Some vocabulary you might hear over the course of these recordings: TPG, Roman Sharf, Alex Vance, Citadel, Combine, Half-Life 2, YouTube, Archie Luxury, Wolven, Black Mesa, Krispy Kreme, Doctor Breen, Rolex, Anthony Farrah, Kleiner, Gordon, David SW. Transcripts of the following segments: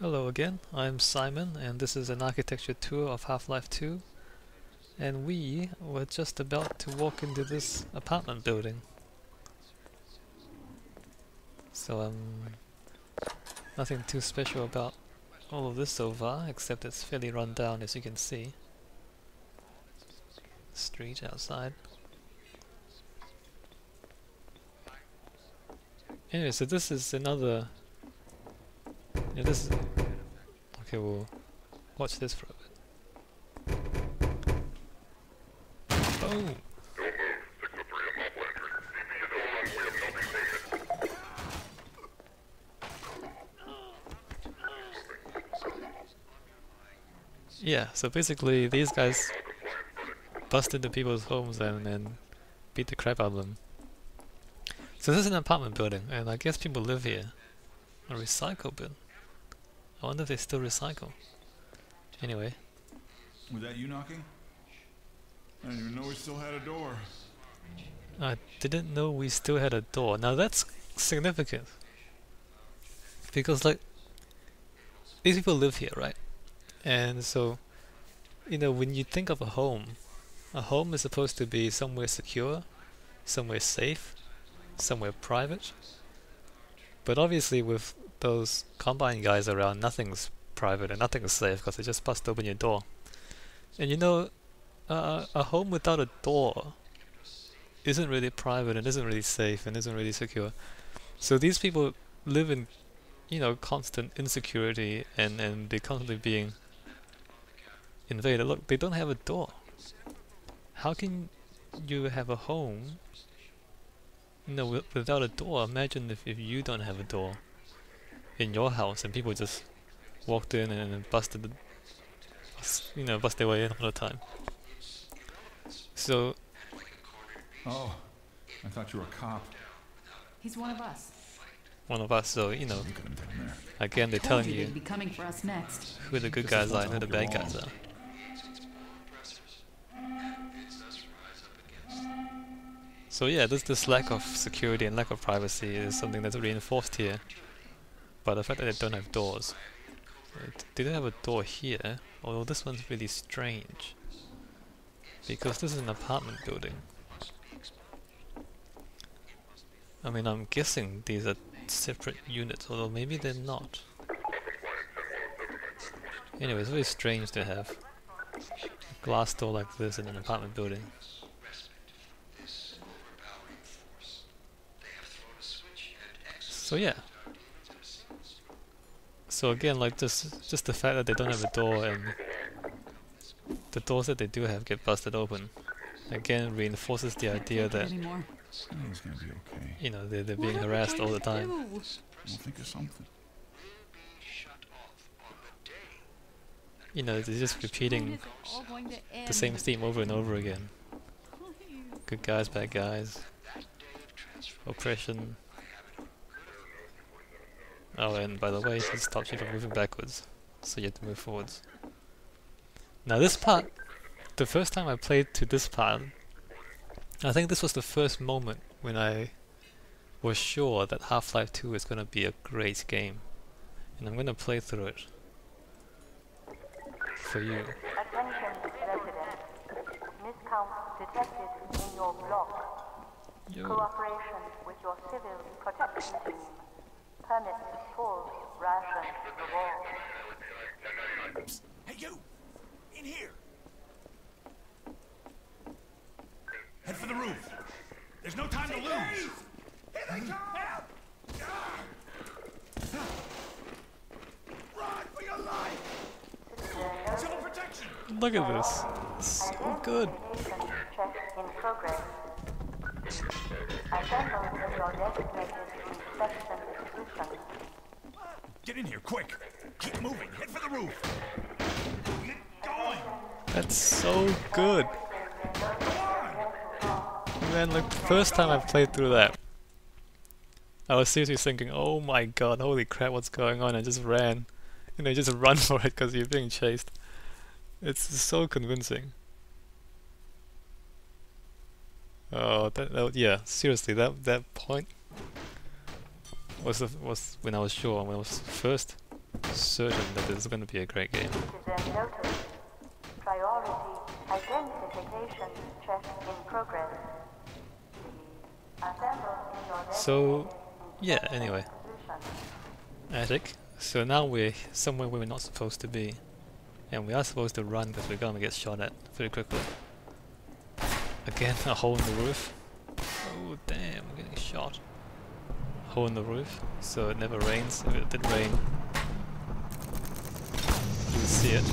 Hello again, I'm Simon and this is an architecture tour of Half-Life 2 and we were just about to walk into this apartment building. So nothing too special about all of this so far, except it's fairly run down as you can see. Street outside. Anyway, so this is another... Yeah, this is... Okay, we'll watch this for a bit. Oh! Don't move. Pick the 3 on my lantern. If you don't run, we have no containment. Yeah, so basically these guys bust into people's homes and beat the crap out of them. So this is an apartment building, and I guess people live here. A recycle bin. I wonder if they still recycle. Anyway. Was that you knocking? I didn't even know we still had a door. I didn't know we still had a door. Now that's significant. Because, like, these people live here, right? And so, you know, when you think of a home is supposed to be somewhere secure, somewhere safe, somewhere private, but obviously with those Combine guys around, nothing's private and nothing's safe because they just bust open your door. And you know, a home without a door isn't really private and isn't really safe and isn't really secure. So these people live in, you know, constant insecurity and they're constantly being invaded. Look, they don't have a door. How can you have a home? No, without a door? Imagine if you don't have a door in your house and people just walked in and bust their way in all the time. So... Oh, I thought you were a cop. He's one of us. One of us, so, you know, again they're telling you who the good guys are and who the bad guys are. So yeah, this lack of security and lack of privacy is something that's reinforced here by the fact that they don't have doors. They don't have a door here, although this one's really strange because this is an apartment building. I mean, I'm guessing these are separate units, although maybe they're not. Anyway, it's really strange to have a glass door like this in an apartment building. So yeah. So again, like just the fact that they don't have a door and the doors that they do have get busted open, again reinforces the idea that you know they're being harassed all the time. We'll think of something. You know, they're just repeating the same theme over and over again. Good guys, bad guys, oppression. Oh, and by the way, it stops you from moving backwards, so you have to move forwards. Now this part, the first time I played to this part, I think this was the first moment when I was sure that Half-Life 2 is going to be a great game. And I'm going to play through it for you. Attention, residents. Miscounts detected in your block. Cooperation with your civil protection team. Permit full ration to the wall. Hey you! In here! Head for the roof! There's no time to lose! Here they come! Run for your life! Civil protection! Look at this. It's so good. Check in progress. Assemble with your designated inspection. Get in here, quick! Keep moving, head for the roof! Get going! That's so good! Man, like, the first time I played through that, I was seriously thinking, oh my god, holy crap, what's going on? I just ran. You know, you just run for it because you're being chased. It's so convincing. Oh, yeah, seriously, that point... was when I was first certain that this is going to be a great game. Priority identification check in progress. So, yeah, anyway. Attic. So now we're somewhere where we're not supposed to be. And we are supposed to run because we're going to get shot at pretty quickly. Again, a hole in the roof. Oh damn, I'm getting shot. Hole in the roof, so it never rains. If it did rain, you would see it.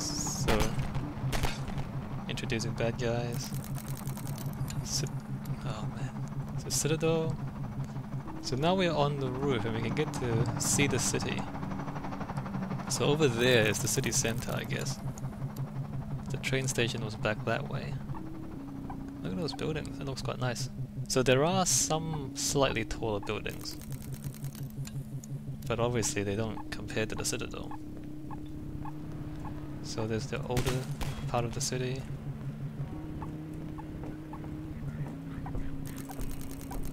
So, introducing bad guys. Oh man. So Citadel. So now we're on the roof and we can get to see the city. So over there is the city center, I guess. The train station was back that way. Look at those buildings, that looks quite nice. So there are some slightly taller buildings. But obviously they don't compare to the Citadel. So there's the older part of the city.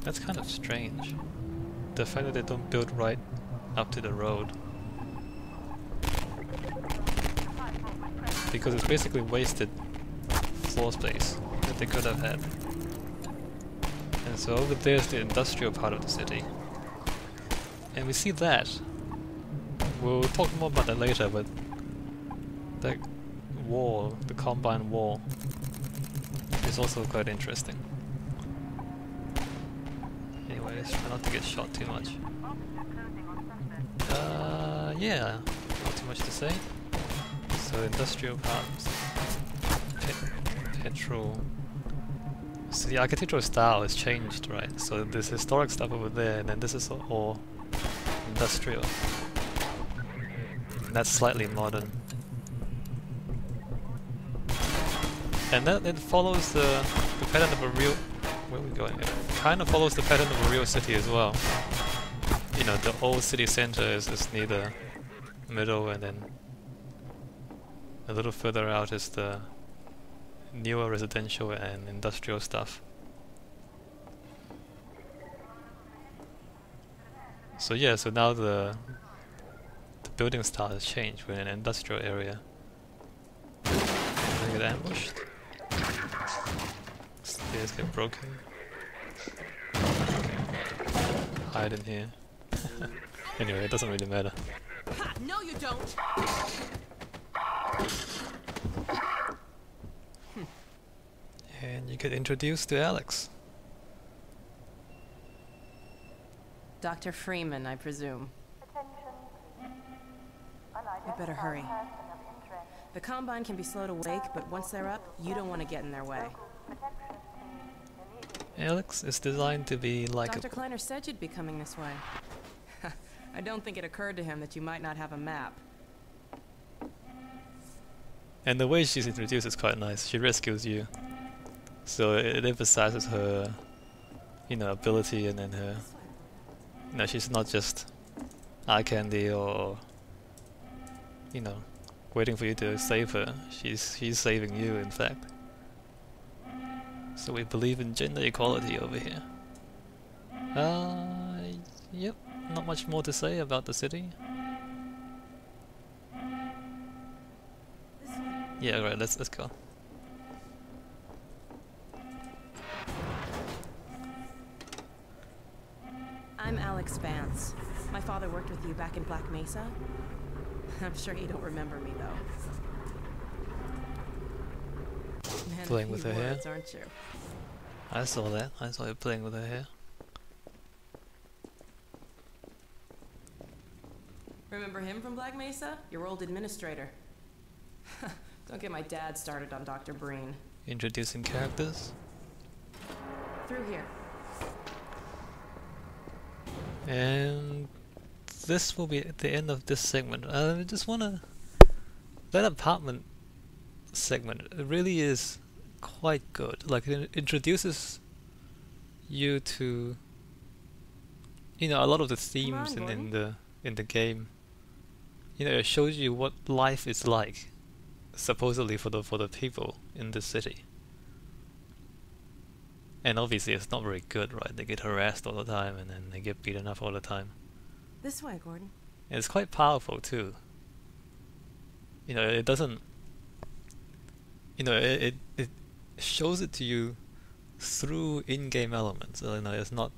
That's kind of strange. The fact that they don't build right up to the road. Because it's basically wasted floor space that they could have had. And so over there's the industrial part of the city. And we see that. We'll talk more about that later, but that wall, the Combine wall, is also quite interesting. Anyway, let's try not to get shot too much. Yeah, not too much to say. So industrial parts, petrol. So the architectural style has changed, right? So there's historic stuff over there, and then this is all industrial. And that's slightly modern. And that it follows the pattern of a real. Where are we going? It kind of follows the pattern of a real city as well. You know, the old city center is just near the middle, and then a little further out is the newer residential and industrial stuff. So yeah, so now the building style has changed. We're in an industrial area. Did I get ambushed? Stairs get broken. Hide in here. Anyway, it doesn't really matter. No, you don't. And you get introduced to Alex. Dr. Freeman, I presume. We'd better hurry. The Combine can be slow to wake, but once they're up, you don't want to get in their way. Alex is designed to be like a... Dr. Kleiner said you'd be coming this way. I don't think it occurred to him that you might not have a map. And the way she's introduced is quite nice. She rescues you. So it emphasizes her, you know, ability, and then her, you know, she's not just eye candy or, you know, waiting for you to save her. She's saving you, in fact. So we believe in gender equality over here. Yep, not much more to say about the city. Yeah, right, let's go. I'm Alex Vance. My father worked with you back in Black Mesa. I'm sure you don't remember me though. Man, playing with her hair, aren't you? I saw that. I saw you playing with her hair. Remember him from Black Mesa? Your old administrator. Don't get my dad started on Doctor Breen. Introducing characters. Through here. And this will be at the end of this segment. I just wanna... That apartment segment, it really is quite good. Like, it introduces you to, you know, a lot of the themes in the game. You know, it shows you what life is like, supposedly for the people in the city. And obviously it's not very good, right? They get harassed all the time and then they get beaten up all the time. This way, Gordon. And it's quite powerful too. You know, it doesn't... You know, it shows it to you through in-game elements. You know, it's not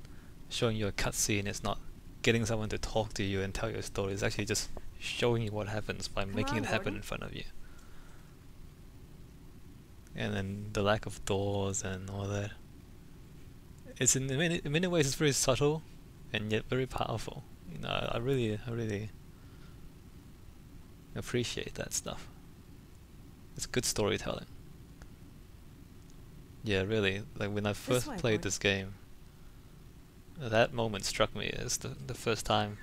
showing you a cutscene, it's not getting someone to talk to you and tell your story. It's actually just showing you what happens by making it happen in front of you. And then the lack of doors and all that. It's in many ways it's very subtle and yet very powerful. You know, I really appreciate that stuff. It's good storytelling. Yeah, really. Like when I first played this game, that moment struck me as the first time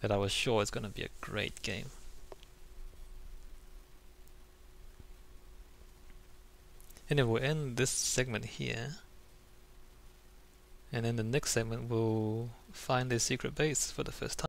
that I was sure it's gonna be a great game. And then we'll end this segment here. And then the next segment we'll find a secret base for the first time.